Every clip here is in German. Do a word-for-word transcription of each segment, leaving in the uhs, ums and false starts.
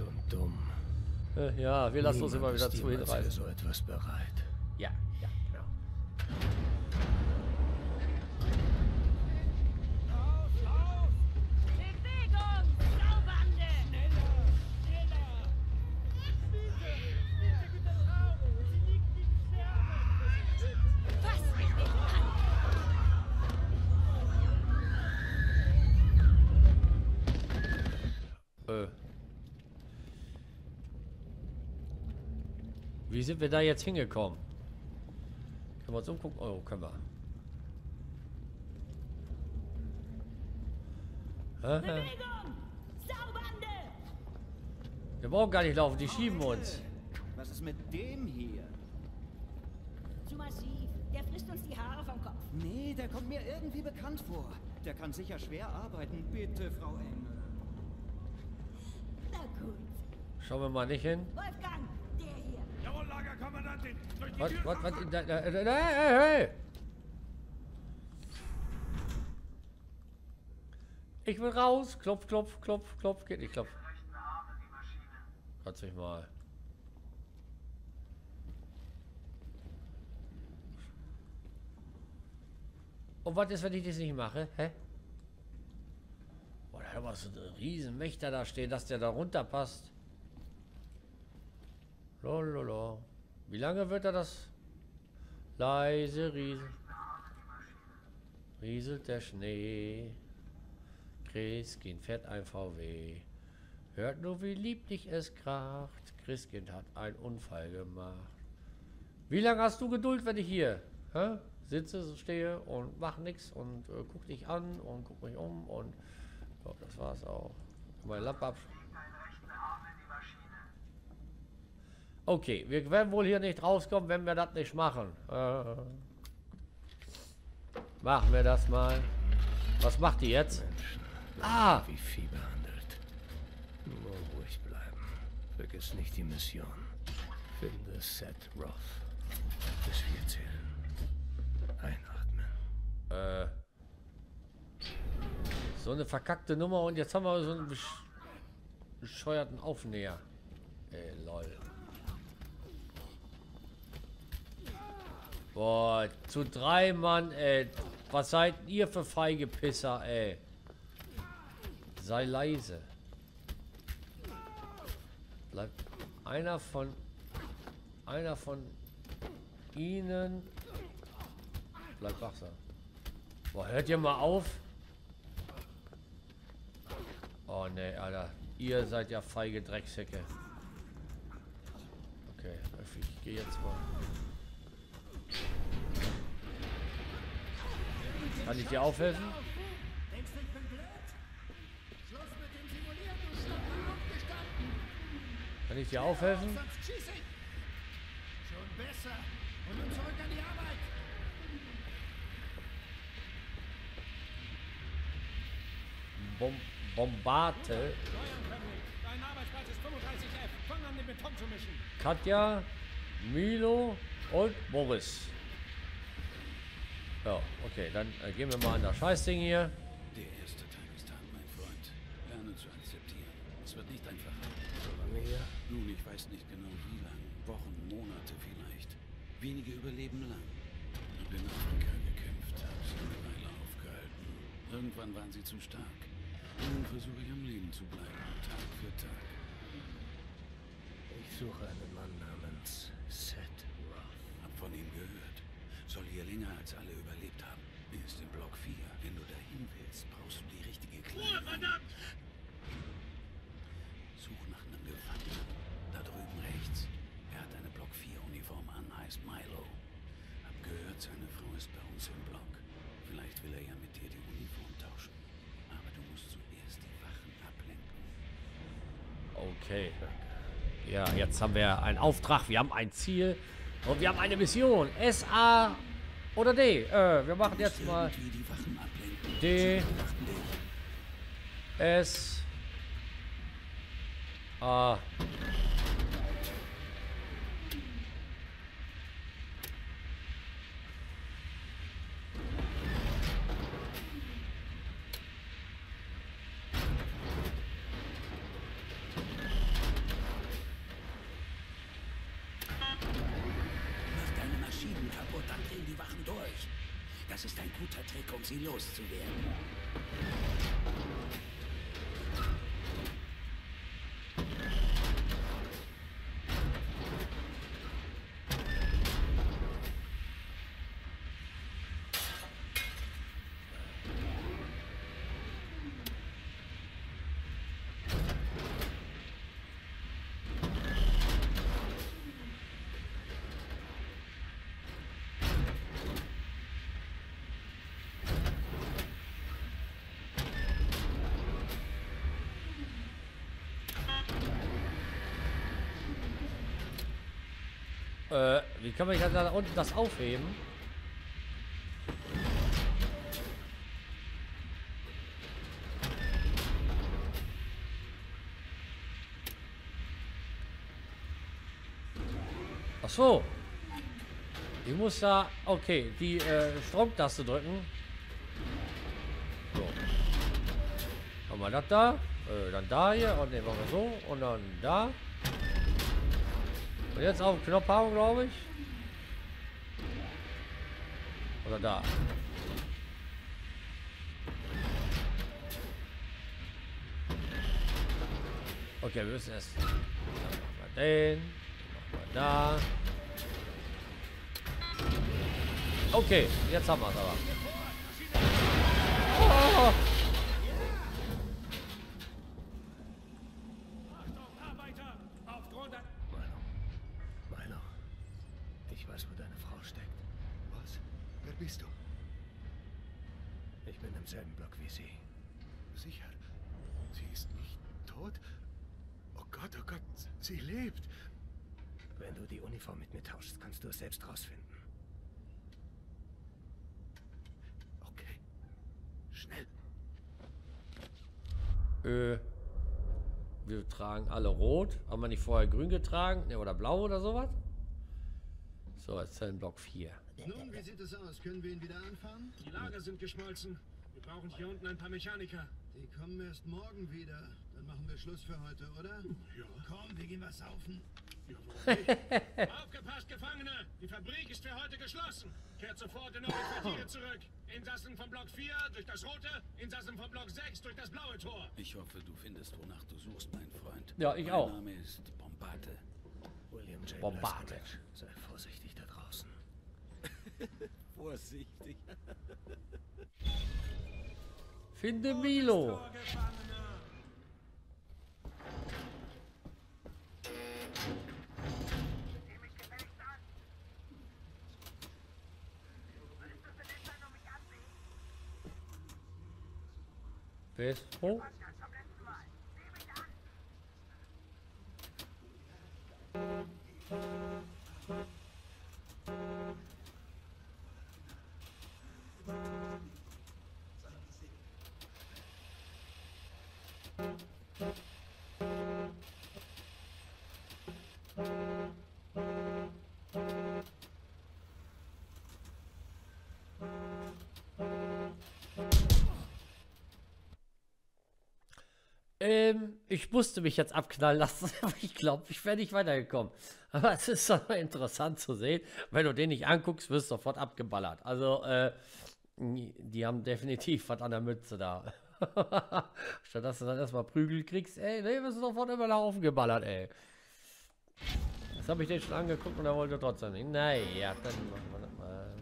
alt und dumm. Äh, ja, wir lassen uns immer wieder zu hinreißen. Ist so etwas bereit. Ja, ja, genau. Wie sind wir da jetzt hingekommen? Können wir uns umgucken? Oh, können wir. Wir brauchen gar nicht laufen, die schieben uns. Was ist mit dem hier? Zu massiv. Der frisst uns die Haare vom Kopf. Nee, der kommt mir irgendwie bekannt vor. Der kann sicher schwer arbeiten. Bitte, Frau Engel. Na gut. Schauen wir mal nicht hin. Wolfgang, der hier. Jawohl, Lagerkommandantin. Was, was, was? Hey, hey. Ich will raus. Klopf, klopf, klopf, klopf. Geht nicht, klopf. Kannst mich mal. Und was ist, wenn ich das nicht mache? Hä? Boah, da hat aber so ein Riesenmächter da stehen, dass der da runterpasst. Lololo. Wie lange wird er das? Leise Riesel. Rieselt der Schnee. Christkind fährt ein V W. Hört nur, wie lieblich es kracht. Christkind hat einen Unfall gemacht. Wie lange hast du Geduld, wenn ich hier hä? sitze, stehe und mach nichts und äh, guck dich an und guck mich um und ich glaub, das war's auch. Meine Lampe absch. Okay, wir werden wohl hier nicht rauskommen, wenn wir das nicht machen. Äh, machen wir das mal. Was macht die jetzt? Menschen, ah! Wie Vieh behandelt. Nur ruhig bleiben. Vergiss nicht die Mission. Finde Seth Roth. Bis wir zählen. Einatmen. Äh. So eine verkackte Nummer und jetzt haben wir so einen besch bescheuerten Aufnäher. Ey, lol. Boah, zu drei Mann, ey. Was seid ihr für feige Pisser, ey? Sei leise. Bleibt einer von einer von ihnen. Bleibt wachsam. Boah, hört ihr mal auf? Oh ne, Alter. Ihr seid ja feige Drecksäcke. Okay, ich gehe jetzt mal. Kann ich dir aufhelfen? Kann ich dir aufhelfen? Schon besser. Und nun zurück an die Arbeit. Bom Bombarde. Katja, Milo und Boris. Ja, okay, dann äh, gehen wir mal an das Scheißding hier. Der erste Tagestag, mein Freund. Lerne zu akzeptieren. Es wird nicht einfach. Ja. Nun, ich weiß nicht genau wie lange. Wochen, Monate vielleicht. Wenige überleben lang. Ich bin in Afrika gekämpft, habe sie eine Weile aufgehalten. Irgendwann waren sie zu stark. Nun versuche ich am Leben zu bleiben, Tag für Tag. Ich suche einen Mann namens Seth Roth. Hab von ihm gehört. Soll hier länger als alle überlebt haben. Er ist in Block vier. Wenn du dahin willst, brauchst du die richtige Kleidung. Such nach einem Gefangenen. Da drüben rechts. Er hat eine Block vier Uniform an, heißt Milo. Hab gehört, seine Frau ist bei uns im Block. Vielleicht will er ja mit dir die Uniform tauschen. Aber du musst zuerst die Wachen ablenken. Okay. Ja, jetzt haben wir einen Auftrag. Wir haben ein Ziel. Und wir haben eine Mission. S, A oder D. Äh, wir machen jetzt mal D, S, A. Das ist ein guter Trick, um sie loszuwerden. Äh, wie können wir da unten das aufheben? Ach so. Ich muss da, okay, die äh, Stromtaste drücken. So. Haben wir das da? Äh, dann da hier und dann machen wir so und dann da. Und jetzt auf den Knopf haben, glaube ich. Oder da. Okay, wir müssen erst. Dann machen wir den. Dann machen wir da. Okay, jetzt haben wir es aber. Oh. Bist du? Ich bin im selben Block wie sie. Sicher? Sie ist nicht tot? Oh Gott, oh Gott, sie lebt. Wenn du die Uniform mit mir tauschst, kannst du es selbst rausfinden. Okay. Schnell. Äh. Wir tragen alle rot. Haben wir nicht vorher grün getragen? Ne, oder blau oder sowas? So, jetzt Zellenblock vier. Nun, wie sieht es aus? Können wir ihn wieder anfahren? Die Lager sind geschmolzen. Wir brauchen hier unten ein paar Mechaniker. Die kommen erst morgen wieder. Dann machen wir Schluss für heute, oder? Ja. Komm, wir gehen was saufen. Aufgepasst, Gefangene! Die Fabrik ist für heute geschlossen. Kehrt sofort in eure Quartiere zurück. Insassen vom Block vier durch das rote, Insassen vom Block sechs durch das blaue Tor. Ich hoffe, du findest, wonach du suchst, mein Freund. Ja, ich auch. Mein Name ist Bombarde. William J. Bombarde. Sei vorsichtig da draußen. Vorsichtig. Finde Milo. Bis hoch. Ähm, ich musste mich jetzt abknallen lassen, aber ich glaube, ich wäre nicht weitergekommen. Aber es ist doch mal interessant zu sehen. Wenn du den nicht anguckst, wirst du sofort abgeballert. Also, äh, die haben definitiv was an der Mütze da. Statt dass du dann erstmal Prügel kriegst, ey, nee, wirst du sofort über den Haufen geballert, ey. Das habe ich den schon angeguckt und er wollte trotzdem nicht. Naja, dann machen wir das mal.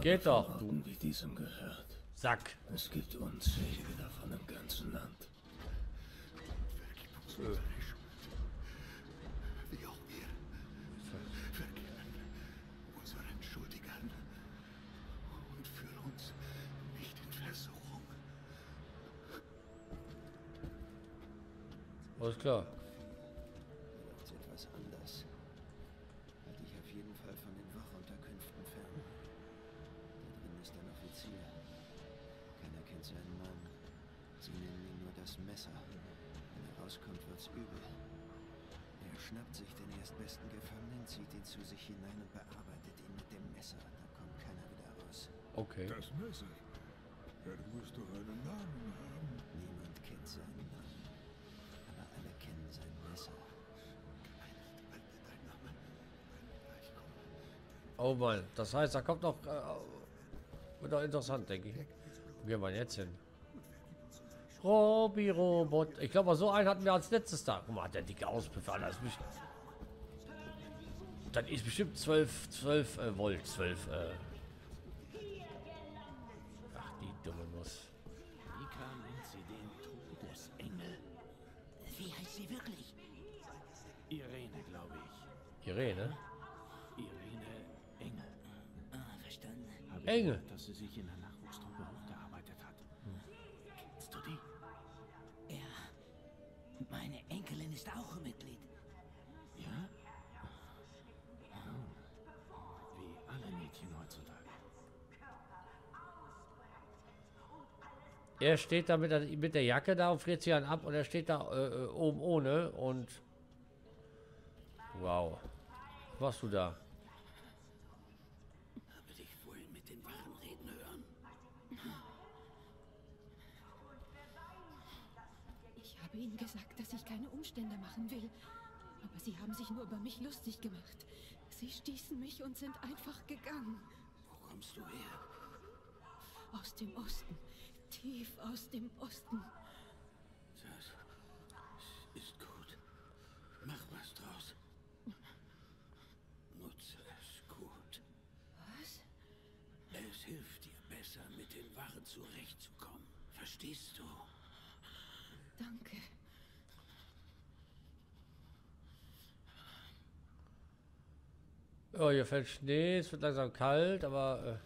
Geht doch. Wie diesem gehört. Sack. Es gibt unzählige davon im ganzen Land. Vergib uns unsere Schuld. Wie auch wir. Vergib unseren Schuldigern. Und führe uns nicht in Versuchung. Alles klar. Messer. Wenn er rauskommt, wird's übel. Er schnappt sich den erstbesten Gefangenen, zieht ihn zu sich hinein und bearbeitet ihn mit dem Messer. Da kommt keiner wieder raus. Okay. Das Messer? Ja, du musst doch einen Namen haben. Niemand kennt seinen Namen. Aber alle kennen sein Messer. Oh Mann, das heißt, da kommt noch... Äh, wird doch interessant, denke ich. Wo gehen wir jetzt hin? Robi-Robot. Ich glaube, so einen hatten wir als letztes Tag. Guck mal, hat der dicke Auspuff an. Das ist bestimmt, das ist bestimmt zwölf, zwölf äh, Volt. zwölf, äh... Ach, die dumme Nuss. Wie kam uns sie den Todesengel? Wie heißt sie wirklich? Irene, glaube ich. Irene? Irene Engel. Ah, verstanden. Habe ich Engel. Gehört, dass sie sich in der Nachwuchstruppe hochgearbeitet hat. Hm. Kennst du die? Ja. Meine Enkelin ist auch ein Mitglied. Ja? Oh. Wie alle Mädchen heutzutage. Er steht da mit der, mit der Jacke da und friert sie dann ab und er steht da äh, oben ohne und... Wow. Warst du da? Habe dich vorhin mit den Wachen reden hören. Ich habe ihnen gesagt, dass ich keine Umstände machen will. Aber sie haben sich nur über mich lustig gemacht. Sie stießen mich und sind einfach gegangen. Wo kommst du her? Aus dem Osten. Tief aus dem Osten. Das ist gut. Mach was draus. Nutze es gut. Was? Es hilft dir besser, mit den Wachen zurechtzukommen. Verstehst du? Danke. Oh, hier fällt Schnee, es wird langsam kalt, aber... Äh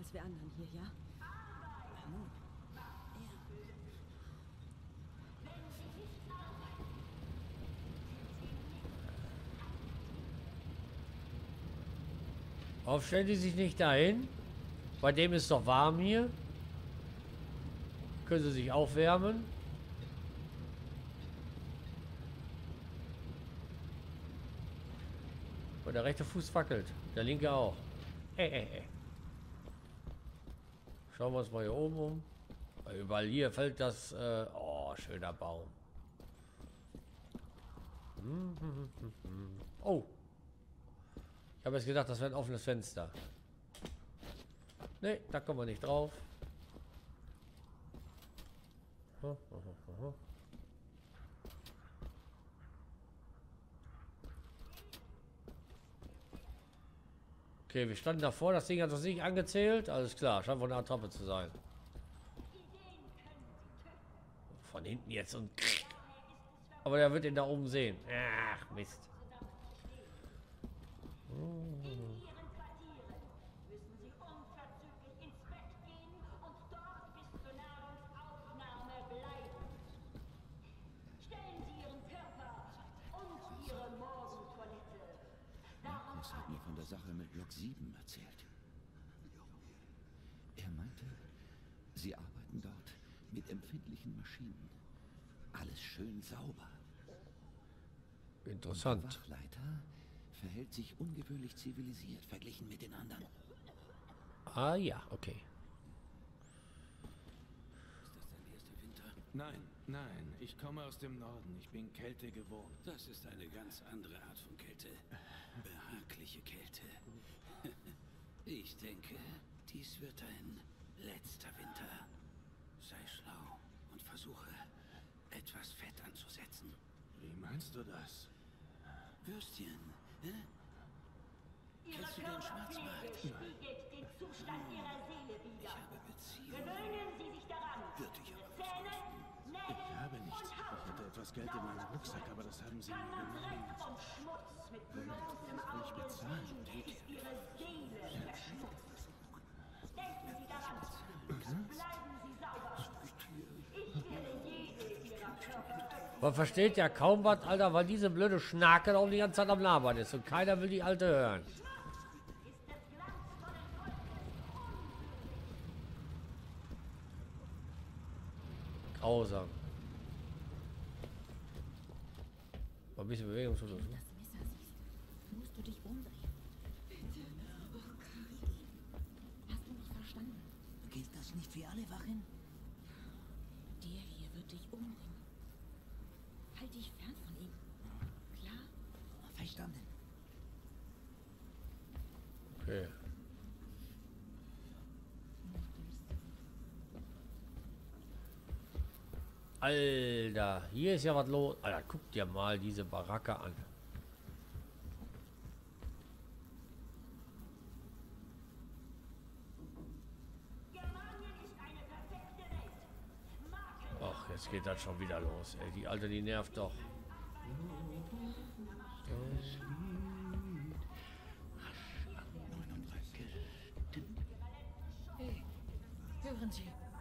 als wir anderen hier, ja? Nun. Warum stellen die sich nicht dahin? Bei dem ist doch warm hier. Können sie sich aufwärmen? Und der rechte Fuß wackelt. Der linke auch. Ey, ey, ey. Schauen wir uns mal hier oben um. Überall hier fällt das... Äh, oh, schöner Baum. Hm, hm, hm, hm. Oh. Ich habe jetzt gedacht, das wäre ein offenes Fenster. Ne, da kommen wir nicht drauf. Hm, hm, hm, hm. Okay, wir standen davor, das Ding hat uns nicht angezählt. Alles klar, scheint wohl eine Attrappe zu sein. Von hinten jetzt und... Aber der wird ihn da oben sehen. Ach, Mist. Sache mit Block sieben erzählt. Er meinte, sie arbeiten dort mit empfindlichen Maschinen. Alles schön sauber. Interessant. Der Wachleiter verhält sich ungewöhnlich zivilisiert verglichen mit den anderen. Ah ja, okay. Ist das dein erster Winter? Nein, nein, ich komme aus dem Norden. Ich bin Kälte gewohnt. Das ist eine ganz andere Art von Kälte. Behagliche Kälte. Ich denke, dies wird ein letzter Winter. Sei schlau und versuche, etwas Fett anzusetzen. Wie meinst du das? Würstchen, hä? Kennst du den Schwarzmarkt? Ich habe Beziehungen. Würde ich auch nicht. Ich habe nichts. Ich hatte etwas Geld in meinem Rucksack, aber das haben sie mir genommen. Will ich bezahlen? Man versteht ja kaum was, Alter, weil diese blöde Schnake da um die ganze Zeit am Labern ist und keiner will die Alte hören. Grausam. bisschen bewegungslos. Wenn du das Messer siehst, musst du dich umdrehen. Bitte. Oh, Karin. Hast du mich verstanden? Gilt das nicht für alle Wachen? Der hier wird dich umbringen. Halt dich fern von ihm. Klar? Verstanden. Okay. Alter, hier ist ja was los. Alter, guck dir mal diese Baracke an. Ach, jetzt geht das schon wieder los. Ey, die Alte, die nervt doch. Hey, hören Sie.